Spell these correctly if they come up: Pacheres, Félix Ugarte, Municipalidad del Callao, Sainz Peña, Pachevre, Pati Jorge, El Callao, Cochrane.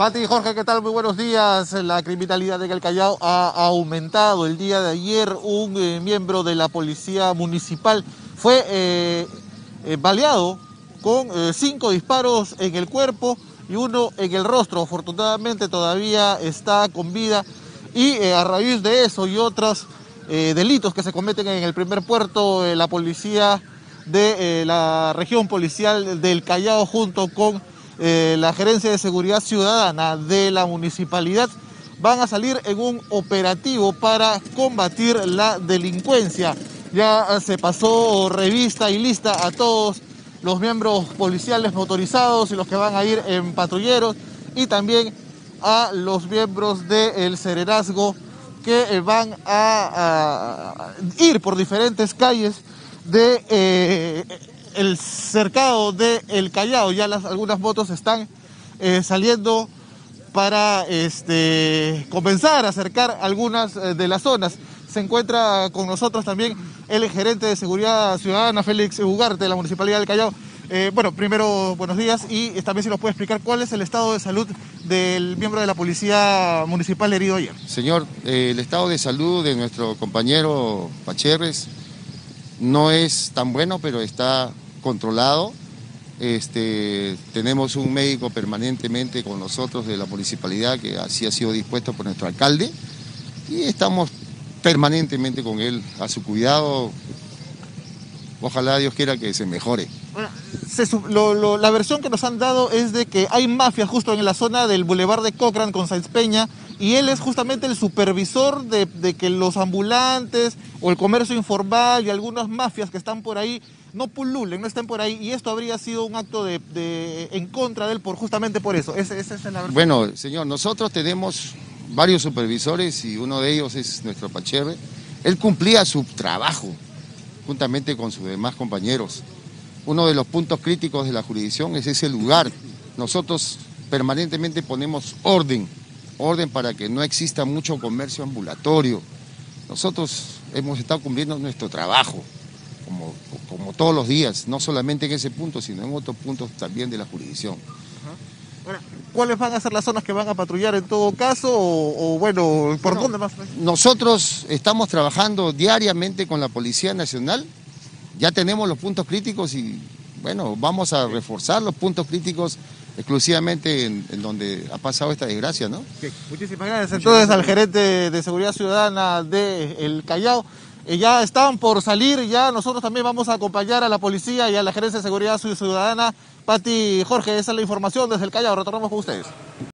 Pati y Jorge, ¿qué tal? Muy buenos días. La criminalidad de El Callao ha aumentado. El día de ayer un miembro de la policía municipal fue baleado con 5 disparos en el cuerpo y 1 en el rostro. Afortunadamente todavía está con vida y a raíz de eso y otros delitos que se cometen en el primer puerto, la policía de la región policial del Callao junto con la Gerencia de Seguridad Ciudadana de la municipalidad van a salir en un operativo para combatir la delincuencia. Ya se pasó revista y lista a todos los miembros policiales motorizados y los que van a ir en patrulleros y también a los miembros del serenazgo que van a ir por diferentes calles de el cercado de El Callao. Ya algunas motos están saliendo para comenzar a cercar algunas de las zonas. Se encuentra con nosotros también el gerente de Seguridad Ciudadana, Félix Ugarte, de la Municipalidad del Callao. Bueno, primero, buenos días, y también si nos puede explicar cuál es el estado de salud del miembro de la Policía Municipal herido ayer. Señor, el estado de salud de nuestro compañero Pacheres no es tan bueno, pero está controlado. Tenemos un médico permanentemente con nosotros de la municipalidad, que así ha sido dispuesto por nuestro alcalde, y estamos permanentemente con él a su cuidado. Ojalá Dios quiera que se mejore. Bueno, la versión que nos han dado es de que hay mafias justo en la zona del Boulevard de Cochrane con Sainz Peña, y él es justamente el supervisor de que los ambulantes o el comercio informal y algunas mafias que están por ahí no pululen, no estén por ahí, y esto habría sido un acto en contra de él justamente por eso. Esa es la versión. Bueno, señor, nosotros tenemos varios supervisores y uno de ellos es nuestro Pachevre. Él cumplía su trabajo juntamente con sus demás compañeros. Uno de los puntos críticos de la jurisdicción es ese lugar. Nosotros permanentemente ponemos orden para que no exista mucho comercio ambulatorio. Nosotros hemos estado cumpliendo nuestro trabajo, como todos los días, no solamente en ese punto, sino en otros puntos también de la jurisdicción. Bueno, ¿cuáles van a ser las zonas que van a patrullar en todo caso? Bueno, ¿por dónde más? Nosotros estamos trabajando diariamente con la Policía Nacional. Ya tenemos los puntos críticos y, bueno, vamos a reforzar los puntos críticos exclusivamente en donde ha pasado esta desgracia, ¿no? Sí. Muchísimas gracias. Entonces, al gerente de Seguridad Ciudadana de El Callao. Ya están por salir, ya nosotros también vamos a acompañar a la policía y a la Gerencia de Seguridad Ciudadana. Pati Jorge, esa es la información desde El Callao. Retornamos con ustedes.